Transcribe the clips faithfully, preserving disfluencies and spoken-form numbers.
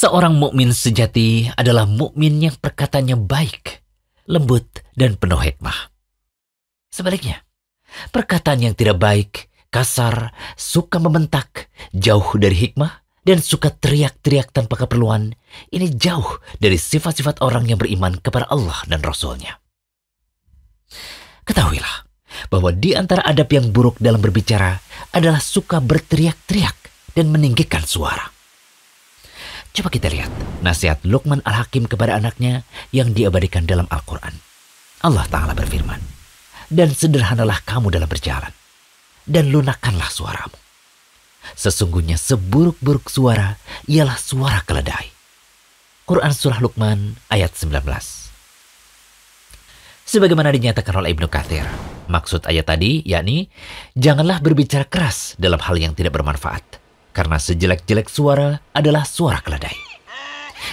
Seorang mukmin sejati adalah mukmin yang perkataannya baik, lembut, dan penuh hikmah. Sebaliknya, perkataan yang tidak baik, kasar, suka membentak, jauh dari hikmah, dan suka teriak-teriak tanpa keperluan, ini jauh dari sifat-sifat orang yang beriman kepada Allah dan Rasul-Nya. Ketahuilah bahwa di antara adab yang buruk dalam berbicara adalah suka berteriak-teriak dan meninggikan suara. Coba kita lihat nasihat Luqman al-Hakim kepada anaknya yang diabadikan dalam Al-Quran. Allah Ta'ala berfirman, "Dan sederhanalah kamu dalam berjalan, dan lunakkanlah suaramu. Sesungguhnya seburuk-buruk suara ialah suara keledai." Quran Surah Luqman ayat sembilan belas. Sebagaimana dinyatakan oleh Ibnu Katsir, maksud ayat tadi yakni, janganlah berbicara keras dalam hal yang tidak bermanfaat, karena sejelek-jelek suara adalah suara keledai.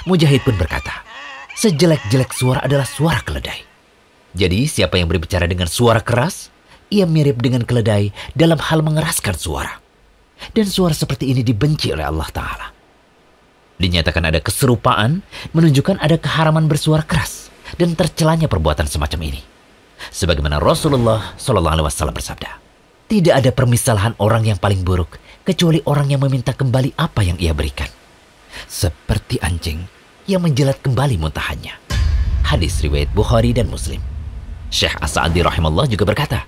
Mujahid pun berkata, sejelek-jelek suara adalah suara keledai. Jadi siapa yang berbicara dengan suara keras, ia mirip dengan keledai dalam hal mengeraskan suara. Dan suara seperti ini dibenci oleh Allah Ta'ala. Dinyatakan ada keserupaan, menunjukkan ada keharaman bersuara keras dan tercelanya perbuatan semacam ini. Sebagaimana Rasulullah Shallallahu Alaihi Wasallam bersabda, tidak ada permisalahan orang yang paling buruk kecuali orang yang meminta kembali apa yang ia berikan. Seperti anjing yang menjilat kembali muntahannya. Hadis riwayat Bukhari dan Muslim. Syekh As-Saudi Rahimullah juga berkata,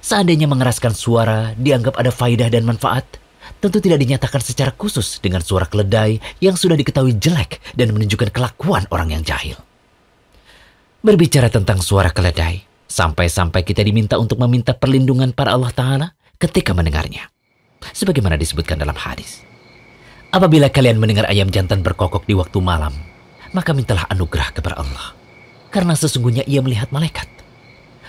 seandainya mengeraskan suara dianggap ada faidah dan manfaat, tentu tidak dinyatakan secara khusus dengan suara keledai yang sudah diketahui jelek dan menunjukkan kelakuan orang yang jahil. Berbicara tentang suara keledai, sampai-sampai kita diminta untuk meminta perlindungan pada Allah Ta'ala ketika mendengarnya. Sebagaimana disebutkan dalam hadis, apabila kalian mendengar ayam jantan berkokok di waktu malam, maka mintalah anugerah kepada Allah, karena sesungguhnya ia melihat malaikat.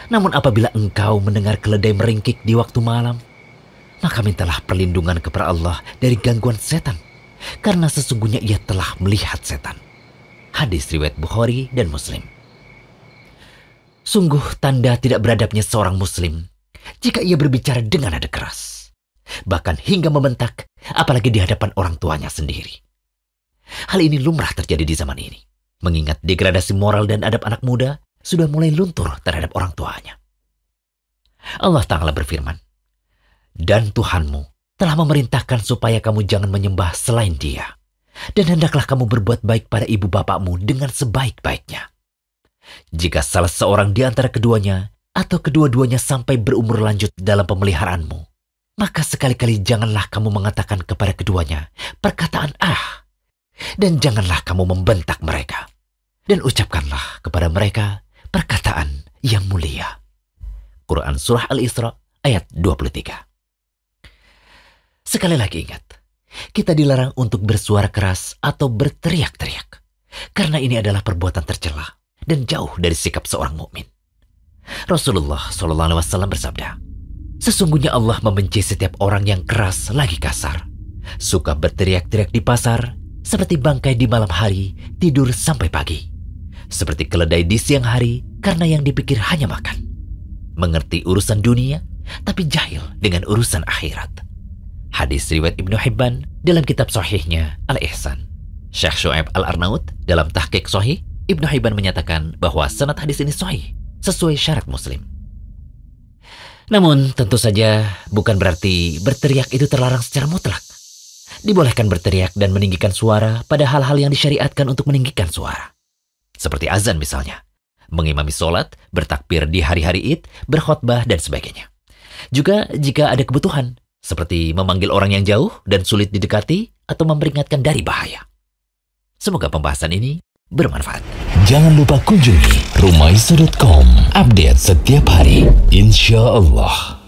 Namun apabila engkau mendengar keledai meringkik di waktu malam, maka mintalah perlindungan kepada Allah dari gangguan setan, karena sesungguhnya ia telah melihat setan. Hadis riwayat Bukhari dan Muslim. Sungguh tanda tidak beradabnya seorang muslim jika ia berbicara dengan nada keras, bahkan hingga membentak, apalagi di hadapan orang tuanya sendiri. Hal ini lumrah terjadi di zaman ini, mengingat degradasi moral dan adab anak muda sudah mulai luntur terhadap orang tuanya. Allah Ta'ala berfirman, "Dan Tuhanmu telah memerintahkan supaya kamu jangan menyembah selain Dia, dan hendaklah kamu berbuat baik pada ibu bapakmu dengan sebaik-baiknya. Jika salah seorang di antara keduanya atau kedua-duanya sampai berumur lanjut dalam pemeliharaanmu, maka sekali-kali janganlah kamu mengatakan kepada keduanya perkataan ah, dan janganlah kamu membentak mereka, dan ucapkanlah kepada mereka perkataan yang mulia." Quran Surah Al-Isra ayat dua puluh tiga. Sekali lagi ingat, kita dilarang untuk bersuara keras atau berteriak-teriak, karena ini adalah perbuatan tercela dan jauh dari sikap seorang mukmin. Rasulullah Shallallahu Alaihi Wasallam bersabda, sesungguhnya Allah membenci setiap orang yang keras lagi kasar, suka berteriak-teriak di pasar, seperti bangkai di malam hari, tidur sampai pagi, seperti keledai di siang hari, karena yang dipikir hanya makan. Mengerti urusan dunia, tapi jahil dengan urusan akhirat. Hadis riwayat Ibnu Hibban dalam kitab sahihnya Al-Ihsan. Syekh Shuaib Al-Arnaud dalam tahqiq sahih, Ibnu Hibban menyatakan bahwa sanad hadis ini sahih, sesuai syarat muslim. Namun tentu saja bukan berarti berteriak itu terlarang secara mutlak. Dibolehkan berteriak dan meninggikan suara pada hal-hal yang disyariatkan untuk meninggikan suara. Seperti azan misalnya, mengimami sholat, bertakbir di hari-hari Id, berkhutbah, dan sebagainya. Juga jika ada kebutuhan, seperti memanggil orang yang jauh dan sulit didekati atau memperingatkan dari bahaya. Semoga pembahasan ini bermanfaat. Jangan lupa kunjungi Rumaysho dot com, update setiap hari, insya Allah.